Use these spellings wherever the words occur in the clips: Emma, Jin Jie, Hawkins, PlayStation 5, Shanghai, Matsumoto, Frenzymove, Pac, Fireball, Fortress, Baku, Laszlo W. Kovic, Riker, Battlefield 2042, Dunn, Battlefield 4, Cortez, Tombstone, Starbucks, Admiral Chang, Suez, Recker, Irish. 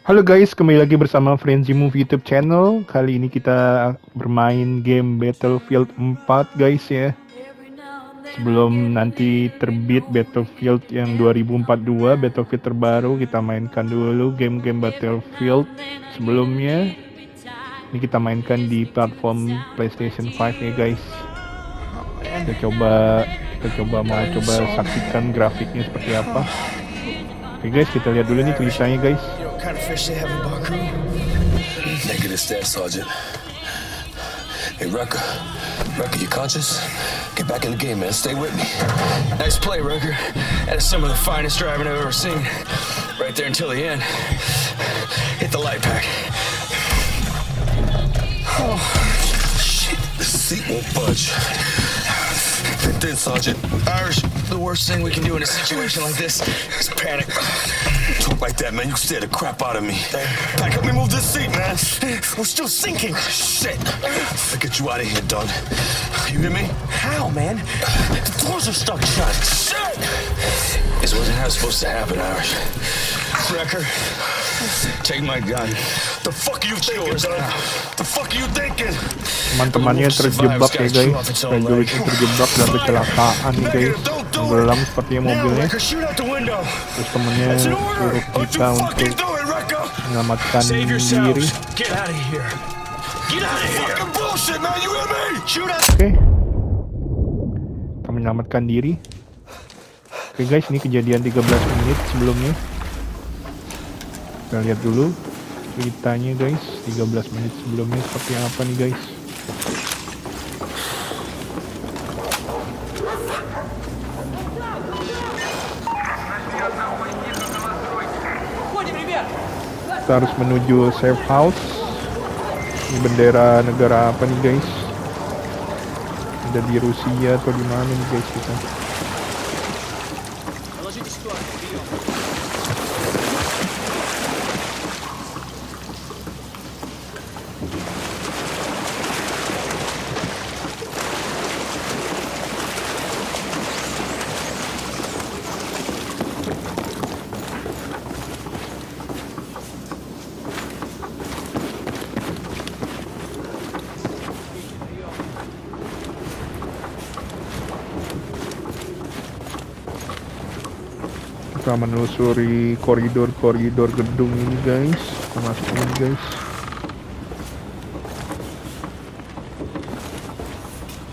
Halo guys, kembali lagi bersama Frenzy Move YouTube channel. Kali ini kita bermain game Battlefield 4 guys ya. Sebelum nanti terbit Battlefield yang 2042, Battlefield terbaru, kita mainkan dulu game-game Battlefield sebelumnya. Ini kita mainkan di platform PlayStation 5 ya guys. Kita mau coba saksikan grafiknya seperti apa. Oke guys, kita lihat dulu nih tulisannya guys. Kind of fish they have in Baku. Negative stat, Sergeant. Hey, Recker. Recker, you conscious? Get back in the game, man. Stay with me. Nice play, Recker. That is some of the finest driving I've ever seen. Right there until the end. Hit the light pack. Oh, shit. The seat won't budge. Then, Sergeant, Irish, the worst thing we can do in a situation like this is panic. Talk like that, man. You stare the crap out of me. Hey, Pac, help me move this seat, man. We're still sinking. Shit. I'll get you out of here, Dunn. You hear me? How, man? The doors are stuck shut. Shit! This wasn't how it's supposed to happen, Irish. Recker, take my gun. The fuck you thinking, son? The fuck you thinking? Teman-temannya terjebak ya guys. Recker itu terjebak dalam kecelakaan nih guys. Tenggelam sepertinya mobilnya. Terus temannya suruh kita untuk menyelamatkan diri. Oke, kita menyelamatkan diri. Oke guys, ini kejadian 13 menit sebelumnya. Kita lihat dulu ceritanya guys, 13 menit sebelumnya seperti apa nih guys. Kita harus menuju safe house. Ini bendera negara apa nih guys? Ada di Rusia atau di mana nih guys kita? Kita menelusuri koridor-koridor gedung ini guys. Masukin guys.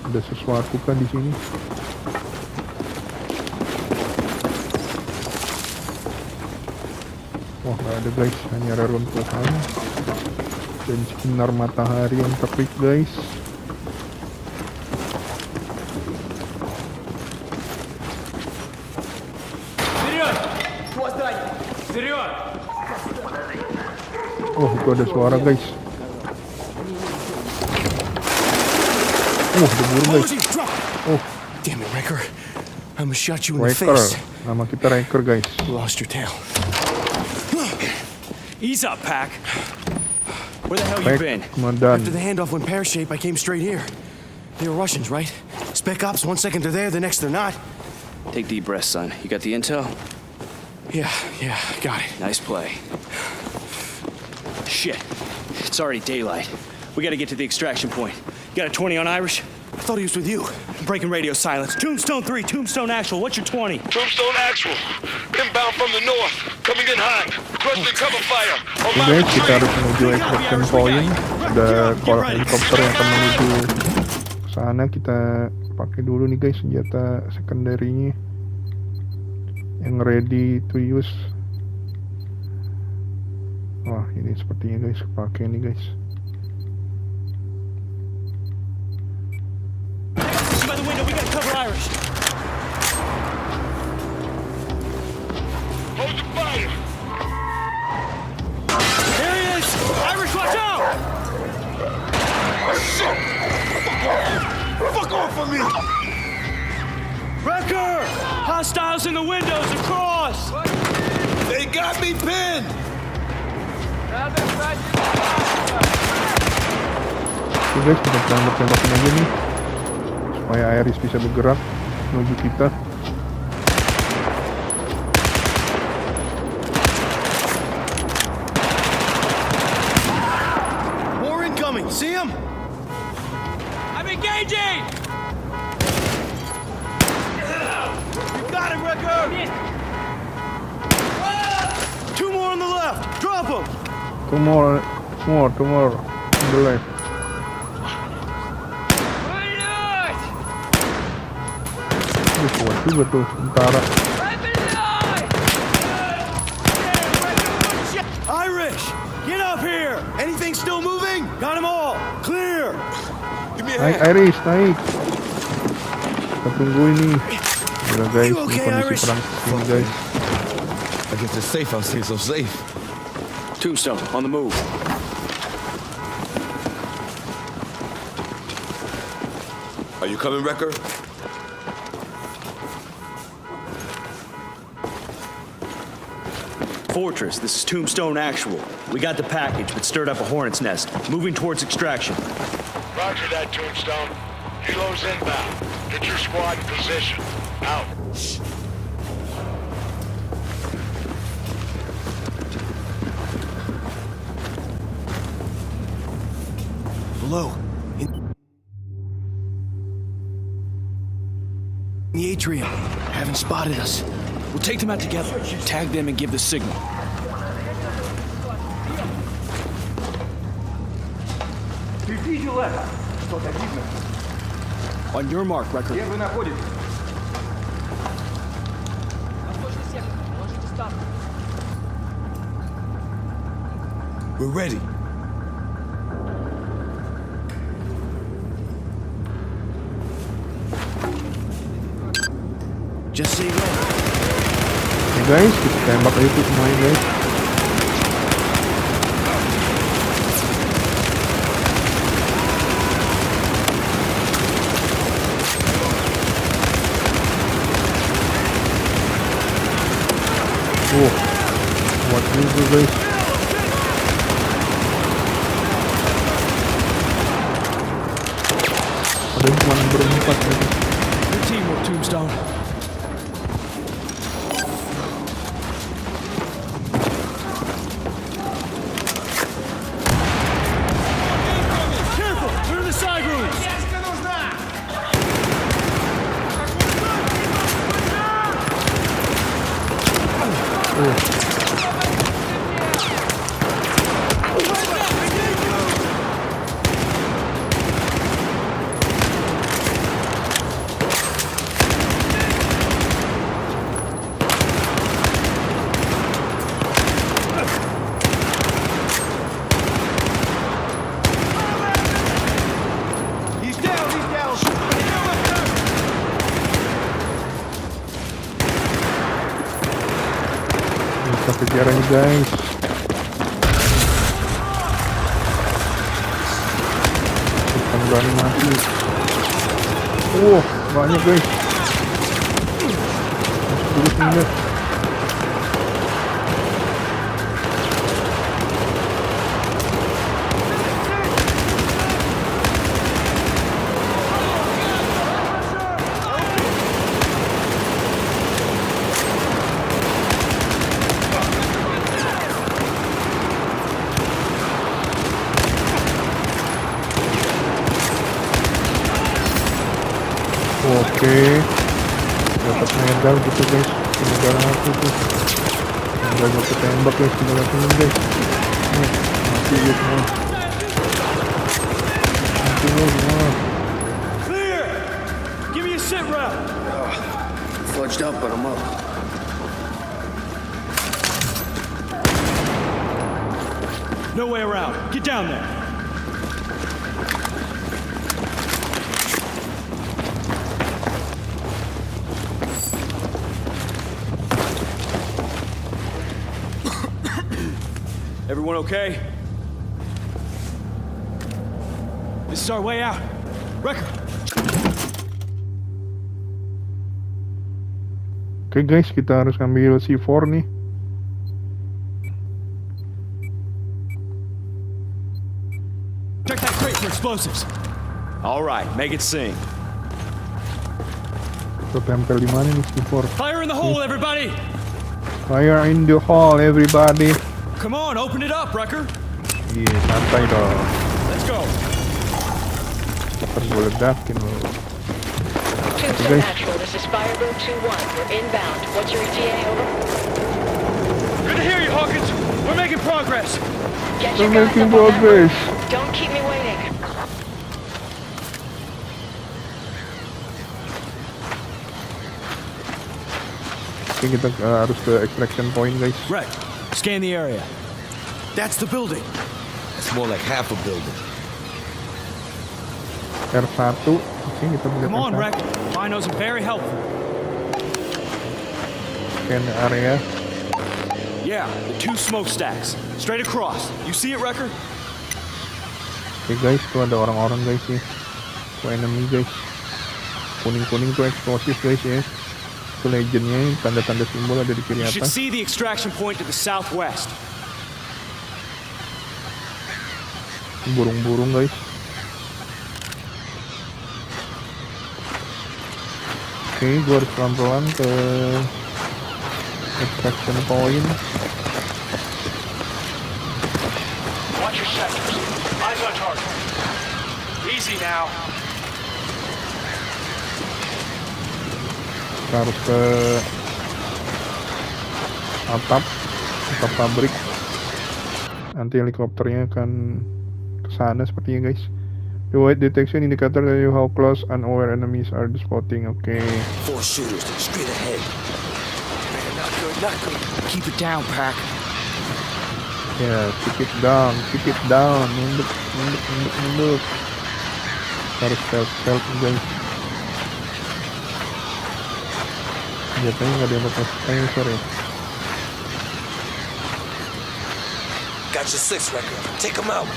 Ada sesuatu kan di sini? Wah, nggak ada guys, hanya reruntuhan dan sinar matahari yang terik guys. Oh, itu ada suara guys. Oh, debur guys. Oh, damn it, Riker. I'm gonna shot you in the face. Nama kita Riker guys. Lost your tail. Ease up, Pac. Where the hell you been? After the handoff went pear-shaped, I came straight here. They were Russians, right? Spec ops. One second they're there, the next they're not. Take deep breaths, son. You got the intel? Yeah, got it. Nice play. Shit, it's already daylight. We gotta get to the extraction point. You got a 20 on Irish? I thought he was with you. I'm breaking radio silence. Tombstone 3, Tombstone Actual, what's your 20? Tombstone Actual, inbound from the north, coming in high. Requesting cover fire. Oke, kita harus menuju extraction point. Ada helikopter yang akan menuju sana. Kita pakai dulu nih guys senjata sekundernya yang ready to use. Wah, ini sepertinya guys, pakai ini guys. Wrecker! Hostiles in the windows across! They got me pinned! Oke guys, kita tembak-tembakin aja nih supaya Irish bisa bergerak menuju kita. Two more on the left. Drop them. Two more on the left. Спасибо, тут дара. Irish, get up here. Anything still moving? Got them all. Clear. Give me a hand. Irish, naik. Patunggu ini. Guys, kondisi perang ini, guys. I guess it's safe. I see so safe. Tombstone on the move. Are you coming, Recker? Fortress, this is Tombstone Actual. We got the package, but stirred up a hornet's nest. Moving towards extraction. Roger that, Tombstone. Helo's inbound. Get your squad in position. Out. Below. In the atrium. Haven't spotted us. We'll take them out together, tag them and give the signal. On your mark, Recker. We're ready. Just so you know. Guys, kita tembak aja tuh semuanya, guys. Wow, what is this, guys? Ada cuma berempat lagi. The team of Tombstone. Guys, bukan berani mati. Oh, banyak guys. Terus minyak. Gitu guys, tinggal aku tuh tinggal aku tembak guys, tinggal aku guys. Nih, mati ya semua. Mati ya semua. Clear! Give me a sit rep! Fudged up, but I'm up. No way around. Get down there! Everyone okay? This is our way out. Record. Oke guys, kita harus ambil C4 nih. Check that crate for explosives. All right, make it sing. Kita tempel di mana nih C4? Fire in the hole, everybody. Fire in the hole, everybody. Come on, open it up, Recker. Yeah, santai dong. Let's go. Harus boleh dakin loh. Tombstone Actual, this is Fireball 2-1. We're inbound. What's your ETA, over? Good to hear you, Hawkins. We're making progress. We're making progress. Don't keep me waiting. I think it's out of the extraction point, guys. Right. Scan the area. That's the building. That's more like half a building. Come on, Reck. Binos are very helpful. Scan the area. Yeah, the two smokestacks. Straight across. You see it, Recker? Okay, guys. Go on the orang-orang, guys. Go enemy, guys. Kuning-kuning to explosive, guys. So legendnya, tanda-tanda simbol ada di kiri atas. You should see the extraction point to the southwest. Burung-burung, guys. Oke, gue harus pelan-pelan ke extraction point. Watch your sectors. Eyes on target. Easy now. Harus ke atap pabrik. Nanti helikopternya akan kesana sepertinya, guys. The white detection indicator tells you how close unaware enemies are spotting. Okay. Four shooters straight ahead. Not good. Keep it down, Pac. Yeah, keep it down. Munduk. Harus self guys. Jatuhnya nggak diangkat sensor ya. Got your six, Recker. Take him out.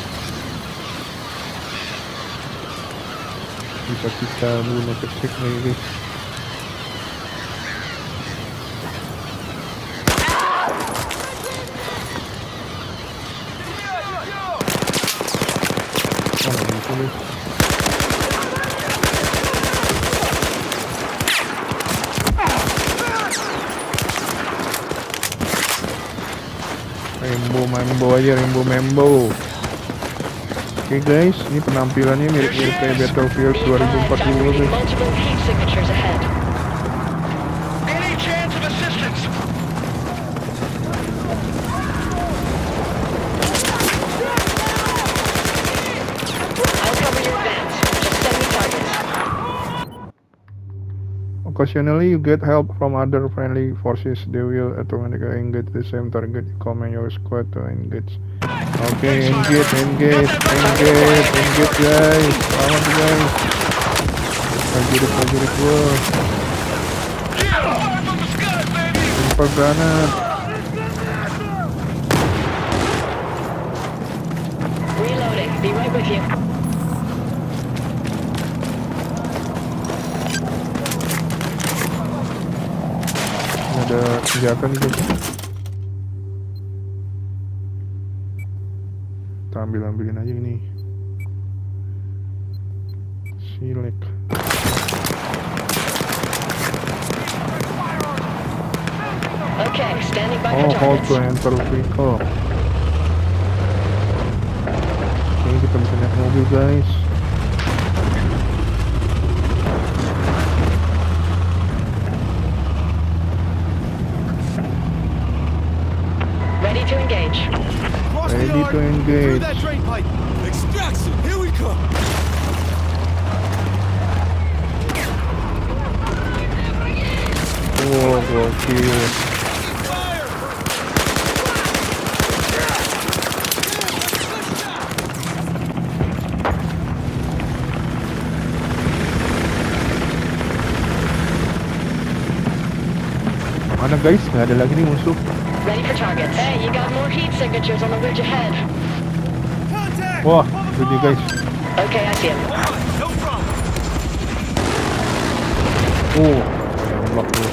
Bisa kita mulai cek nih. Rembo. Oke, guys, ini penampilannya mirip-mirip kayak Battlefield 2042 sih. Occasionally, you get help from other friendly forces. They will automatically engage the same target. Command your squad to engage. Okay, engage, guys. Lawan, guys. Prajurit gua. Super granat. Reloading. Be right with you. Ada senjata nih, guys. Kita ambilin aja ini. Silek. Okay, standing by for targets. Hold to enter vehicle. Oke, kita bisa naik mobil, guys. Ready to engage. Through that drain pipe. Extraction. Here we come. Mana, guys? Nggak ada lagi nih musuh. Ready for targets. Hey, you got more heat signatures on the ridge ahead. Contact! Whoa, with you guys. Okay, I see him. No problem. Oh, lock me.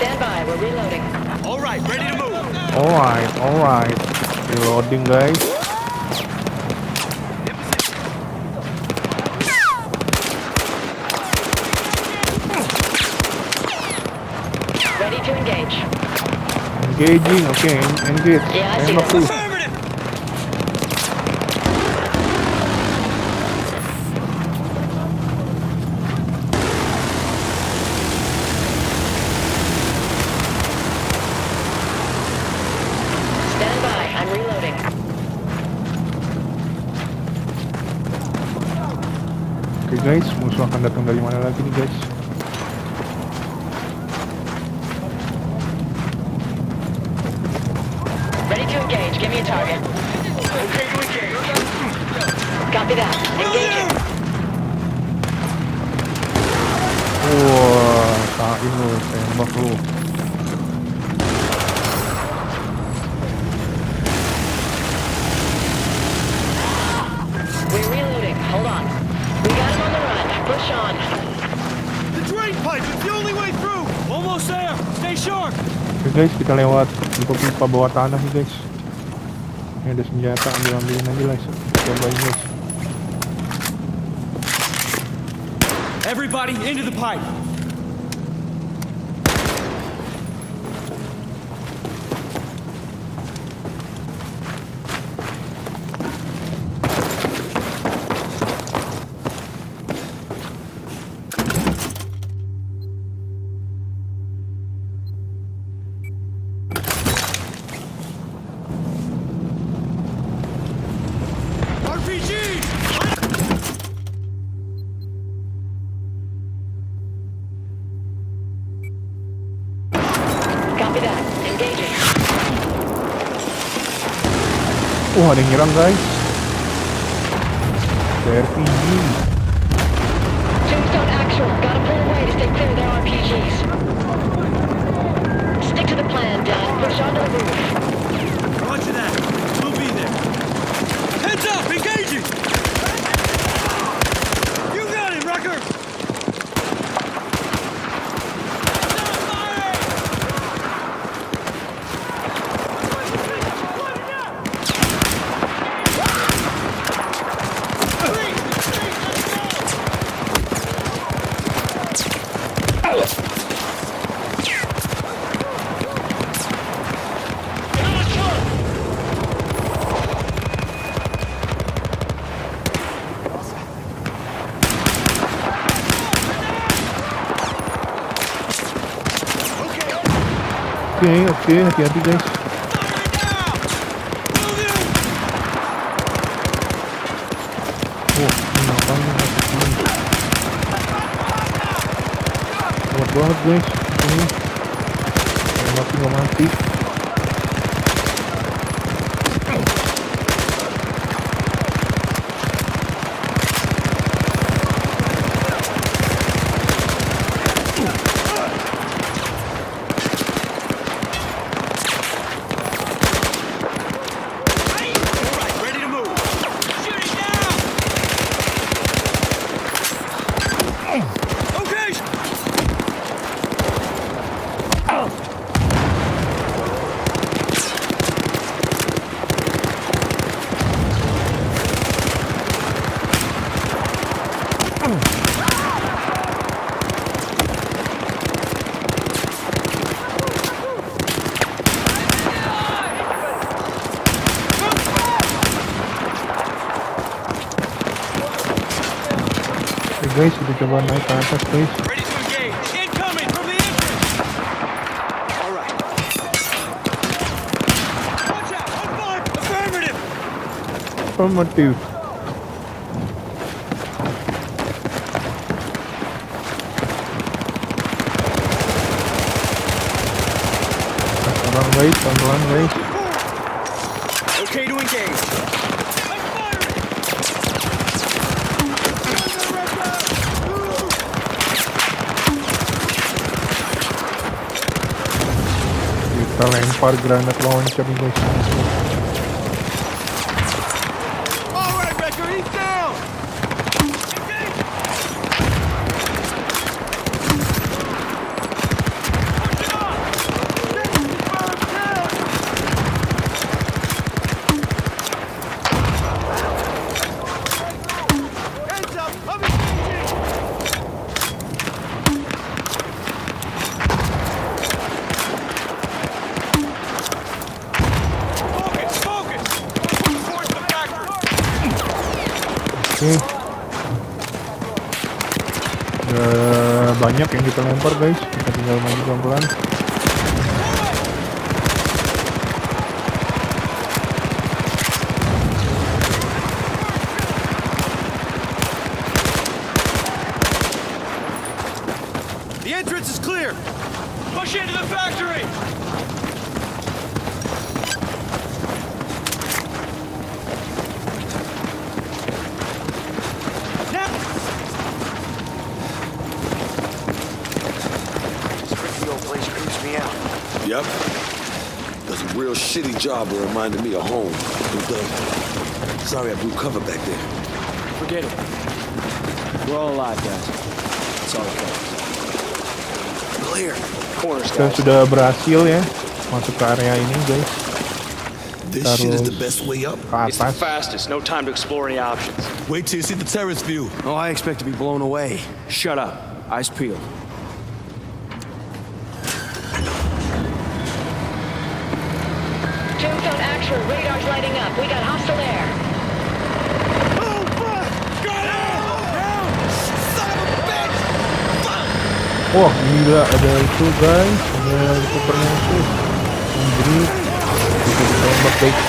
Stand by, we're reloading. Alright, ready to move. Alright. Reloading, guys. Engaging, okay, engage. Yeah, I see it. Stand by, I'm reloading. Okay guys, musuh akan datang dari mana lagi nih guys? Guys, kita lewat pipa bawah tanah nih guys. Ini ada senjata, ambil-ambilin aja guys. Cobain guys. Everybody into the pipe. Ada yang nyerang guys. RPG. Tombstone actual. Gotta pull away to stay clear of their RPGs. Stick to the plan, Dunn. Push onto the roof. Roger that. We'll be there. Heads up, engaging. You got it, Recker. Okay, hati-hati guys. Oh, kenapa ini hati ini? Selamat banget guys. Ini mati nggak mati. Guys, kita coba naik ke atas guys. Affirmative. Pelan guys, pelan guys. Okay to engage. Lempar granat launcher nih guys. Alright, Recker, he's down. sih. Udah banyak yang kita lempar guys, kita tinggal maju pelan-pelan. Jobber reminded me of home. Sorry I blew cover back there. Forget it. We're all alive, guys. It's all okay. Clear. Corners, guys. Kita sudah berhasil ya masuk ke area ini, guys. This shit is the best way up. It's the fastest. No time to explore any options. Wait till you see the terrace view. Oh, I expect to be blown away. Shut up. Eyes peeled. Radar's lighting up. We got hostile air. Oh, fuck! Got out! Son of a bitch! Fuck! Wah, gila ada itu guys. Ada supernya itu. Jadi, kita ditembak guys.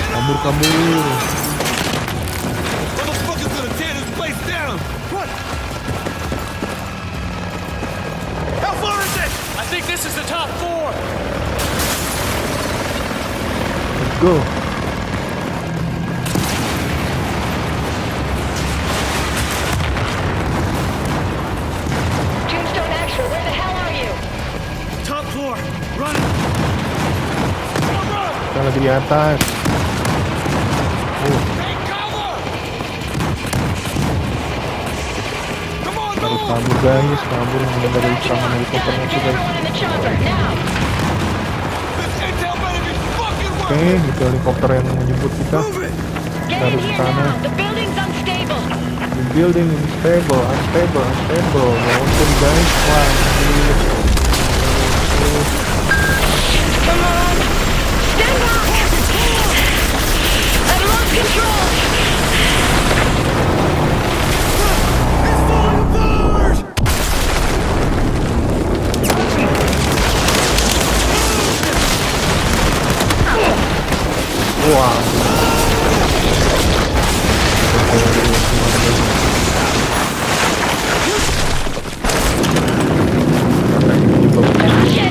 Kabur. Motherfucker's gonna tear this place down. What? How far is it? I think this is the top 4. Go. Tombstone Extra, where the hell are you? Top floor, run! Come on, run! Take cover! Come on, move! Run in the chopper, now! Oke, itu helikopter yang menjemput kita dari sana. The building is unstable, unstable, unstable. Ya untung guys, wah. Come on, stand back. I've lost control. It's falling apart. Wow. I'm going down.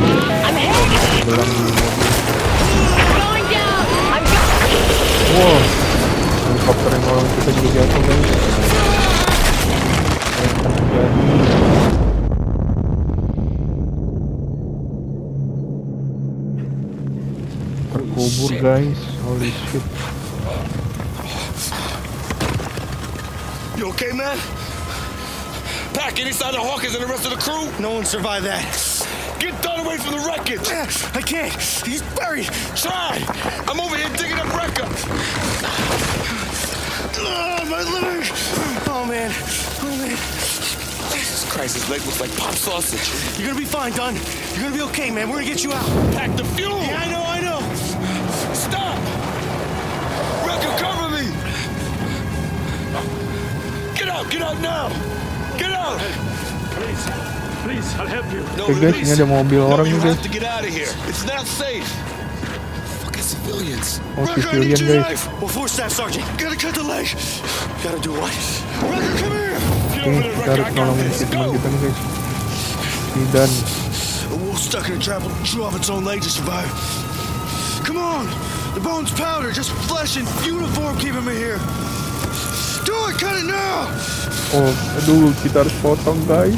Terkubur guys, holy shit. You okay, man? Pac, inside the Hawkins and the rest of the crew? No one survived that. Get Dunn away from the wreckage! I can't, he's buried. Try! I'm over here digging up Recker. My leg! Oh man, oh man. Jesus Christ, his leg looks like pop sausage. You're gonna be fine, Dunn. You're gonna be okay, man. We're gonna get you out. Pac, the fuel! Yeah, I know. Get out now! Get out! Please, please, I'll help you. No, please. No, you have to get out of here. It's not safe. Fucking civilians. Recker, I need your knife. Well, four staff sergeant. Gotta cut the leg. Gotta do what? Recker, come here. Recker, I got this. Go. He's done. A wolf stuck in a trap will chew off its own leg to survive. Come on. The bone's powder, just flesh and uniform keeping me here. Do it, cut it now! Oh, aduh, kita harus potong guys.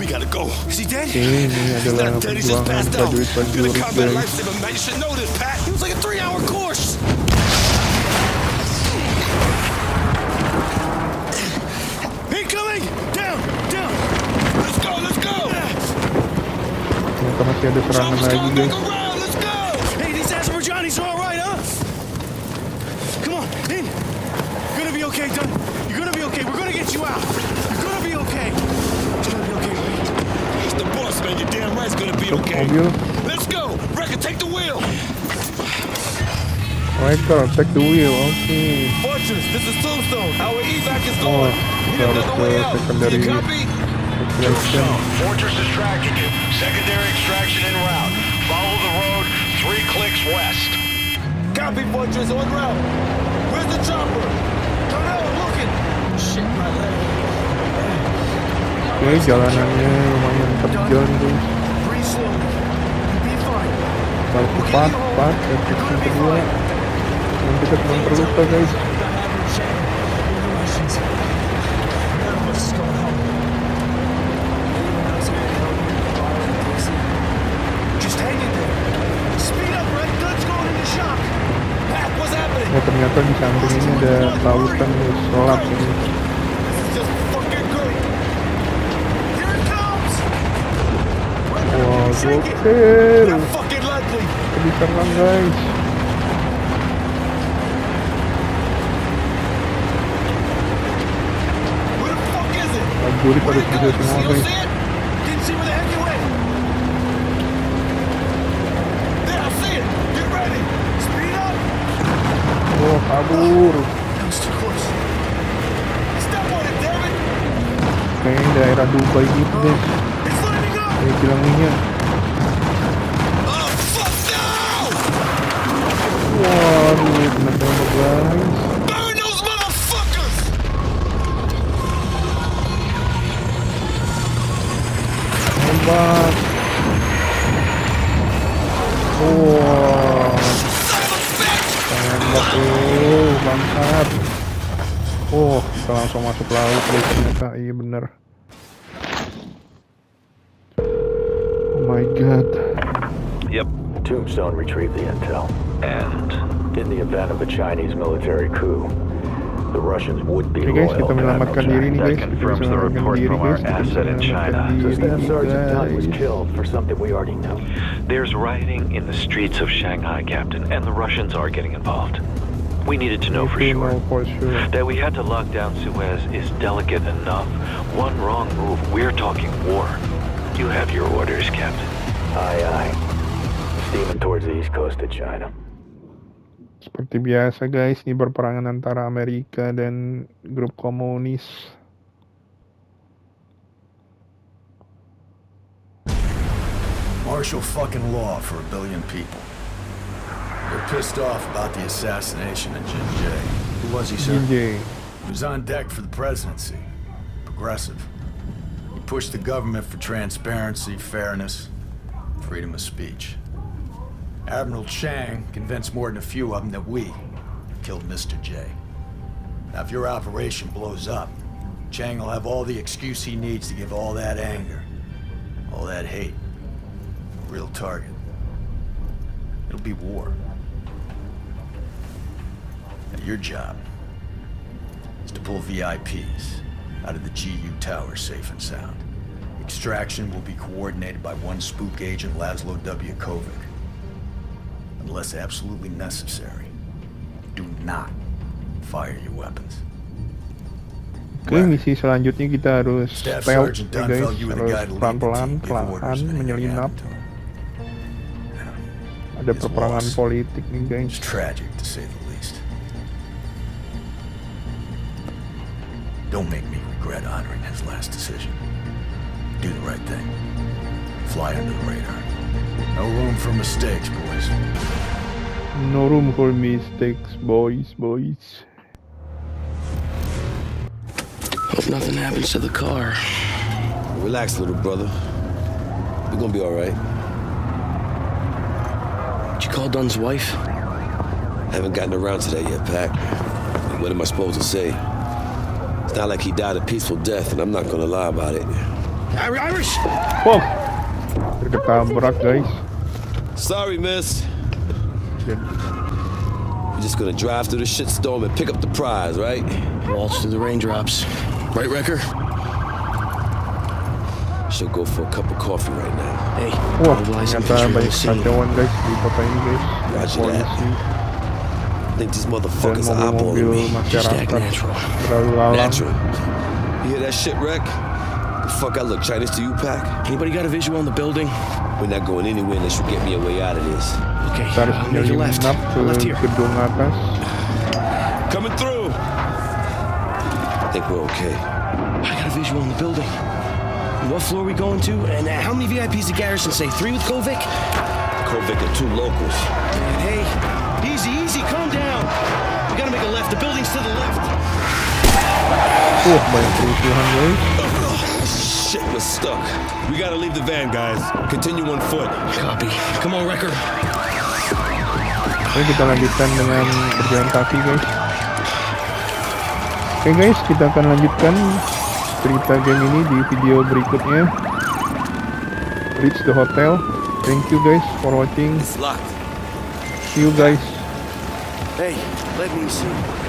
We gotta go. Is he dead? Ini adalah perjuangan prajurit prajurit guys. You should know this, Pat. It was like a 3-hour course. Incoming! Down, down. Let's go, let's go. Ternyata masih ada serangan lagi guys. Hey, these Asper Johnny's all right, huh? In. You're gonna be okay, Dunn. You're gonna be okay. We're gonna get you out. You're gonna be okay. You're gonna be okay, wait. It's the boss, man. You're damn right it's gonna be okay. Let's go. Recker, take the wheel. my God, check the wheel, okay. Fortress, this is Tombstone. Our evac is going. We have another way out. Do you copy? Tombstone, Fortress is tracking you. Secondary extraction en route. Follow the road 3 clicks west. Copy, Fortress, on route. Where's the chopper? Colonel, looking. Shit, my leg. Okay, jalanannya lumayan terjun tuh. Kalau Pac, FX kedua. Nanti kita cuma terlupa, guys. Oh, ternyata di samping ini ada lautan selap ini. Wow, gokil. Lebih tenang, guys. Gurih pada video semua, guys. Oh, kabur. Kayaknya daerah Dubai gitu deh. Ini bilang minyak. Wah, bener-bener guys. Hebat. Wah, tembak tuh, bangsat. Oh, kita langsung masuk laut deh ternyata, iya bener. Oh my god. Yep. Tombstone retrieved the intel, and in the event of a Chinese military coup, the Russians would be loyal to Admiral Chang. That confirms the report from our asset in China. So Staff Sergeant Dunn was killed for something we already know. There's rioting in the streets of Shanghai, Captain, and the Russians are getting involved. We needed to know for sure. That we had to lock down Suez is delicate enough. One wrong move, we're talking war. You have your orders, Captain. Aye. Steaming towards the east coast of China. Seperti biasa, guys, ini berperangan antara Amerika dan grup komunis. Martial fucking law for 1 billion people. They're pissed off about the assassination of Jin Jie. Who was he, sir? Jin Jie. He was on deck for the presidency. Progressive. He pushed the government for transparency, fairness, freedom of speech. Admiral Chang convinced more than a few of them that we killed Mr. J. Now, if your operation blows up, Chang will have all the excuse he needs to give all that anger, all that hate, a real target. It'll be war. Now, your job is to pull VIPs out of the GU tower safe and sound. Extraction will be coordinated by one spook agent, Laszlo W. Kovic. Unless absolutely necessary, do not fire your weapons. Oke, misi selanjutnya kita harus stealth, guys. Harus pelan-pelan menyelinap. Ada peperangan politik nih, guys. Tragic to say the least. Don't make me regret honoring his last decision. Do the right thing. Fly under the radar. No room for mistakes, boys. No room for mistakes, boys. Hope nothing happens to the car. Relax, little brother. We're gonna be all right. Did you call Dunn's wife? Haven't gotten around to that yet, Pac. What am I supposed to say? It's not like he died a peaceful death, and I'm not gonna lie about it. Irish! Whoa! Ketabrak, guys. Sorry, miss. Shit. We're just gonna drive through the shitstorm and pick up the prize, right? Waltz through the raindrops. Right, Recker? Should go for a cup of coffee right now. Hey, Roger that. I think these motherfuckers are eyeballing me. Just act natural. You hear that shit, Reck? Fuck, I look Chinese to you, Pac. Anybody got a visual on the building? We're not going anywhere unless you get me a way out of this. Okay, make a left. Left here. Coming through. I think we're okay. I got a visual on the building. What floor are we going to? And how many VIPs did Garrison say? 3 with Kovic? Kovic and 2 locals. Hey, easy, easy, calm down. We gotta make a left. The building's to the left. 4.3200. Shit was stuck. We gotta leave the van, guys. Continue on foot. Copy. Come on, Recker. Okay, kita lanjutkan dengan berjalan kaki, guys. Okay, guys, kita akan lanjutkan cerita game ini di video berikutnya. Reach the hotel. Thank you, guys, for watching. See you, guys. Hey, let me see.